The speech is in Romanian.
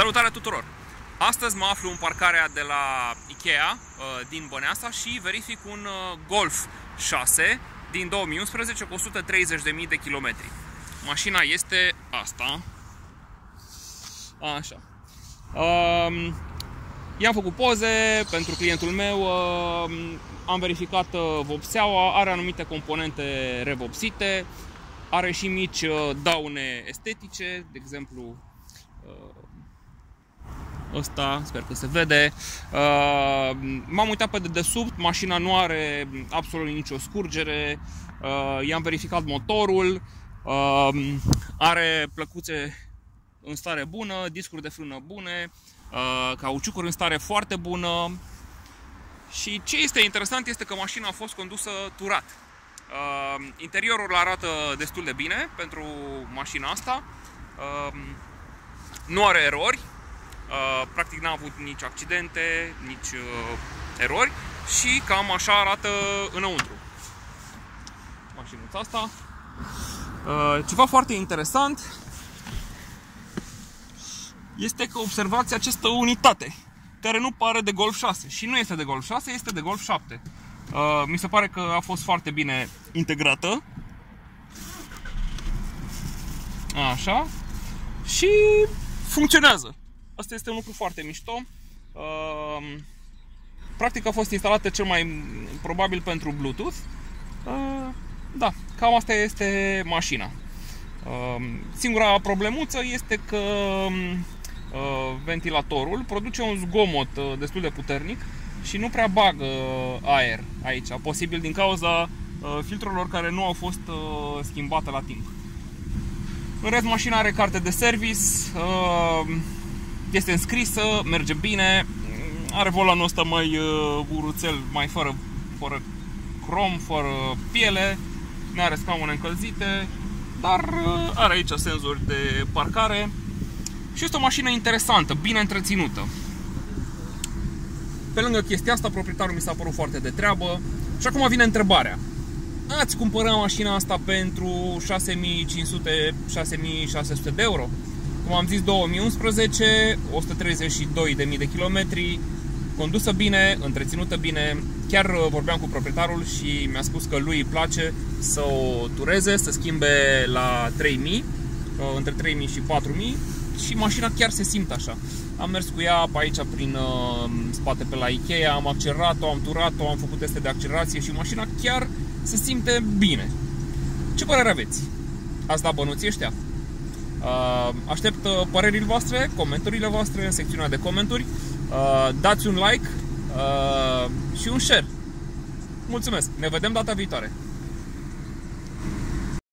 Salutare tuturor! Astăzi mă aflu în parcarea de la Ikea din Băneasa și verific un Golf 6 din 2011 cu 130.000 de kilometri. Mașina este asta. Așa. I-am făcut poze pentru clientul meu, am verificat vopseaua, are anumite componente revopsite, are și mici daune estetice, de exemplu ăsta, sper că se vede. M-am uitat pe dedesubt, mașina nu are absolut nicio scurgere, i-am verificat motorul, are plăcuțe în stare bună, discuri de frână bune, cauciucuri în stare foarte bună. Și ce este interesant este că mașina a fost condusă turat. Interiorul arată destul de bine pentru mașina asta. Nu are erori, practic n-a avut nici accidente, nici erori. Și cam așa arată înăuntru mașinuța asta. Ceva foarte interesant este că observați această unitate, care nu pare de Golf 6 și nu este de Golf 6, este de Golf 7. Mi se pare că a fost foarte bine integrată. Așa. Și funcționează. Asta este un lucru foarte mișto. Practic a fost instalată cel mai probabil pentru Bluetooth. Da, cam asta este mașina. Singura problemuță este că ventilatorul produce un zgomot destul de puternic și nu prea bagă aer aici, posibil din cauza filtrelor care nu au fost schimbate la timp. În rest, mașina are carte de service, este înscrisă, merge bine, are volanul ăsta mai uruțel, mai fără crom, fără piele, nu are scaune încălzite, dar are aici senzori de parcare și este o mașină interesantă, bine întreținută. Pe lângă chestia asta, proprietarul mi s-a părut foarte de treabă și acum vine întrebarea. Ați cumpărat mașina asta pentru 6.500-6.600 de euro? Cum am zis, 2011, 132.000 de kilometri, condusă bine, întreținută bine. Chiar vorbeam cu proprietarul și mi-a spus că lui îi place să o tureze, să schimbe la 3.000, între 3.000 și 4.000 și mașina chiar se simte așa. Am mers cu ea pe aici prin spate pe la Ikea, am accelerat-o, am turat-o, am făcut teste de accelerație și mașina chiar se simte bine. Ce părere aveți? Ați dat bănuții ăștia? Aștept părerile voastre, comentariile voastre în secțiunea de comentarii. Dați un like și un share. Mulțumesc! Ne vedem data viitoare!